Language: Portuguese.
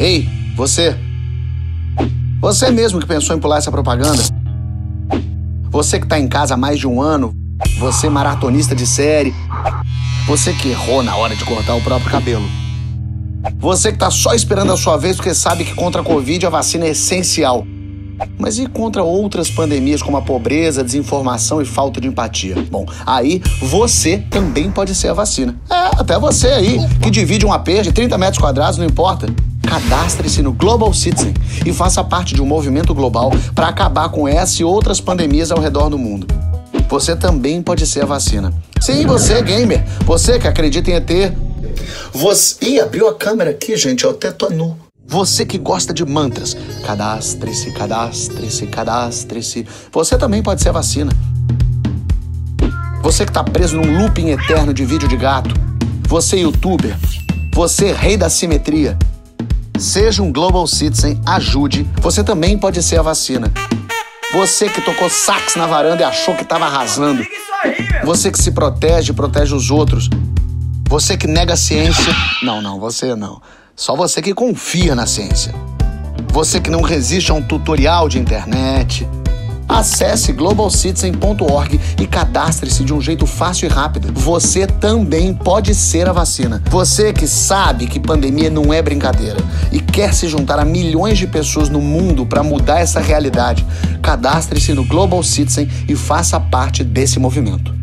Ei, você! Você mesmo que pensou em pular essa propaganda? Você que está em casa há mais de um ano? Você maratonista de série? Você que errou na hora de cortar o próprio cabelo? Você que está só esperando a sua vez porque sabe que contra a Covid a vacina é essencial? Mas e contra outras pandemias como a pobreza, a desinformação e falta de empatia? Bom, aí você também pode ser a vacina. É, até você aí, que divide um AP de 30 metros quadrados, não importa. Cadastre-se no Global Citizen e faça parte de um movimento global para acabar com essa e outras pandemias ao redor do mundo. Você também pode ser a vacina. Sim, você, gamer. Você que acredita em ET. Você... Ih, abriu a câmera aqui, gente. Eu até tô nu. Você que gosta de mantras, cadastre-se, cadastre-se, cadastre-se. Você também pode ser a vacina. Você que tá preso num looping eterno de vídeo de gato. Você youtuber. Você rei da simetria. Seja um Global Citizen, ajude. Você também pode ser a vacina. Você que tocou sax na varanda e achou que tava arrasando. Você que se protege e protege os outros. Você que nega a ciência. Não, você não. Só você que confia na ciência. Você que não resiste a um tutorial de internet. Acesse globalcitizen.org e cadastre-se de um jeito fácil e rápido. Você também pode ser a vacina. Você que sabe que pandemia não é brincadeira e quer se juntar a milhões de pessoas no mundo para mudar essa realidade, cadastre-se no Global Citizen e faça parte desse movimento.